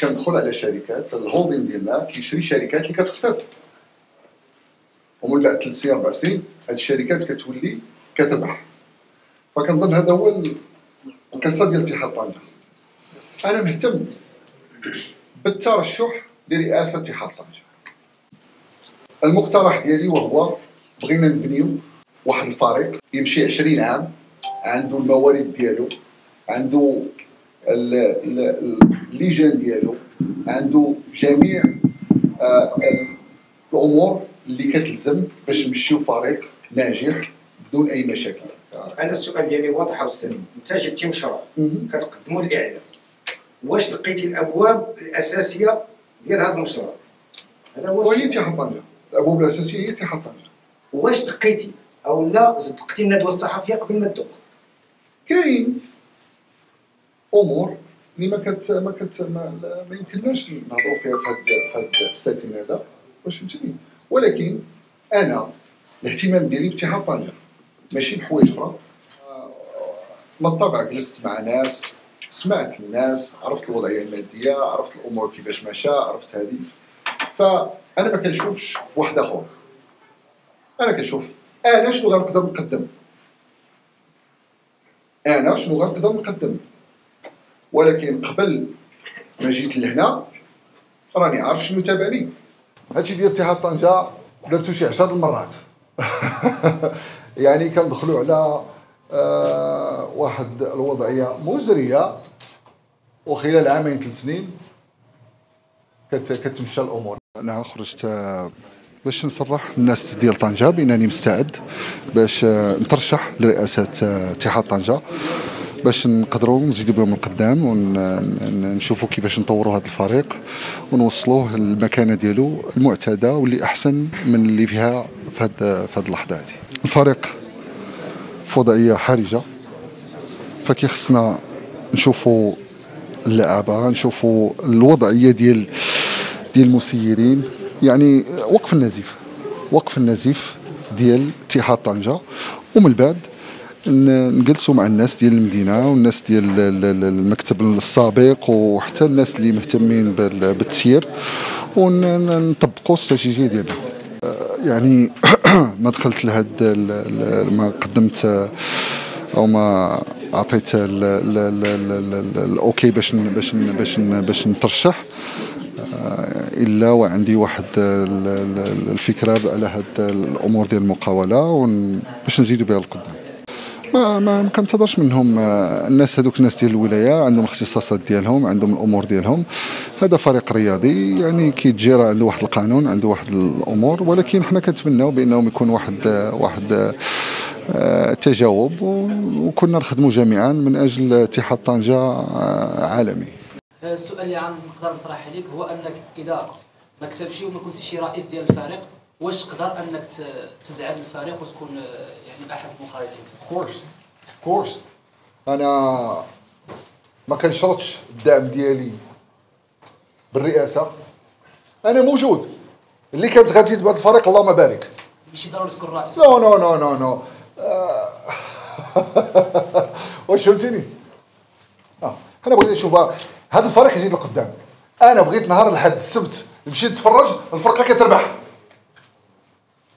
كندخل على شركات الهولدينغ ديالنا كيشري شركات اللي كتخسر، ومن بعد 3 سنين 4 سنين هاد الشركات كتولي كتربح. فكنظن هذا هو القصه ديال اتحاد طنجة. انا مهتم بالترشح لرئاسه اتحاد طنجة. المقترح ديالي وهو بغينا نبنيو واحد الفريق يمشي 20 عام، عنده الموارد ديالو، عنده اللجان ديالو، عنده جميع الامور اللي كتلزم باش نمشيو فريق ناجح بدون اي مشاكل. انا السؤال ديالي واضح وسليم، انت جبتي مشروع كتقدموا للاعلام، واش لقيتي الابواب الاساسيه ديال هذا المشروع؟ هذا هو اتحاد طنجة، الابواب الاساسيه هي اتحاد طنجة. واش دقيتي او لا زبقتي الندوه الصحفيه قبل ما تدق؟ كاين امور اللي ما يمكنناش نهضروا فيها في هذا السيتين هذا، واش فهمتني؟ ولكن انا الاهتمام ديالي باتحاد طنجة ماشي بحوايج اخرى. من الطبع جلست مع ناس، سمعت الناس، عرفت الوضعيه الماديه، عرفت الامور كيفاش ماشى، عرفت هذه. فانا ما كنشوفش واحد اخر، انا كنشوف انا شنو غنقدر نقدم، انا شنو غنقدر نقدم. ولكن قبل ما جيت لهنا راني عارف شنو تابعني. هادشي ديال اتحاد طنجة درتو شي 10 المرات يعني كندخلوا على واحد الوضعيه مزريه، وخلال عامين 3 سنين كتمشى الامور. انا خرجت باش نصرح الناس ديال طنجة بانني مستعد باش نترشح لرئاسه اتحاد طنجة، باش نقدروا نزيدوا بهم القدام ونشوفوا كيفاش نطوروا هذا الفريق ونوصلوه للمكانه ديالو المعتاده واللي احسن من اللي فيها في هذه اللحظه هذه. الفريق في وضعيه حرجه، فكيخصنا نشوفوا اللعابه، نشوفوا الوضعيه ديال المسيرين، يعني وقف النزيف ديال اتحاد طنجة، ومن بعد نجلسوا مع الناس ديال المدينه والناس ديال المكتب السابق وحتى الناس اللي مهتمين بالتسيير ونطبقوا الاستراتيجيه ديالنا. يعني ما دخلت لهذا، ما قدمت او ما عطيت الاوكي باش نترشح الا وعندي واحد الفكره على هاد الامور ديال المقاوله باش نزيدوا بها القدام. ما كنتظرش منهم الناس، هذوك الناس ديال الولايه عندهم الاختصاصات ديالهم، عندهم الامور ديالهم. هذا فريق رياضي يعني كيتجرى، عنده واحد القانون، عنده واحد الامور، ولكن حنا كنتمناو بانهم يكون واحد تجاوب، وكنا نخدموا جميعا من اجل اتحاد طنجة عالمي. السؤال اللي نقدر نطرح عليك هو انك اذا ما كتبش وما كنتيش رئيس ديال الفريق، واش تقدر انك تدعم الفريق وتكون يعني احد المخرجين؟ كورس انا ما كنشرطش الدعم ديالي بالرئاسه، انا موجود. اللي كانت غادي تبقى الفريق الله ما بارك، ماشي ضروري تكون رئيس. نو نو نو نو نو واش فهمتيني؟ حنا بغينا نشوفها هذا الفريق يزيد لقدام. انا بغيت نهار الحد السبت نمشي نتفرج الفرقه كتربح.